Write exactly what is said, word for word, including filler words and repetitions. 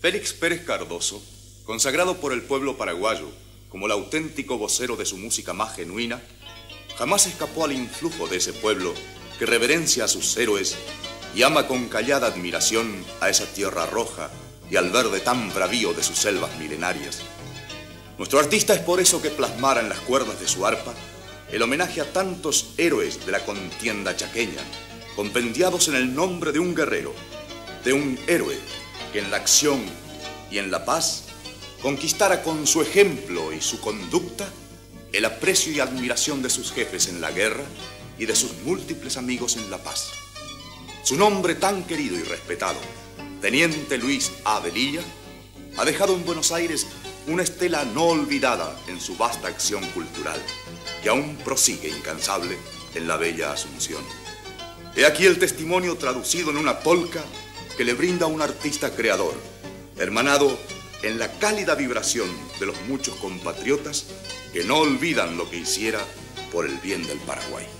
Félix Pérez Cardozo, consagrado por el pueblo paraguayo como el auténtico vocero de su música más genuina, jamás escapó al influjo de ese pueblo que reverencia a sus héroes y ama con callada admiración a esa tierra roja y al verde tan bravío de sus selvas milenarias. Nuestro artista es por eso que plasmara en las cuerdas de su arpa el homenaje a tantos héroes de la contienda chaqueña, compendiados en el nombre de un guerrero, de un héroe que en la acción y en la paz conquistara con su ejemplo y su conducta el aprecio y admiración de sus jefes en la guerra y de sus múltiples amigos en la paz. Su nombre tan querido y respetado, Teniente Luis A. Velilla, ha dejado en Buenos Aires una estela no olvidada en su vasta acción cultural, que aún prosigue incansable en la bella Asunción. He aquí el testimonio traducido en una polca que le brinda a un artista creador, hermanado en la cálida vibración de los muchos compatriotas que no olvidan lo que hiciera por el bien del Paraguay.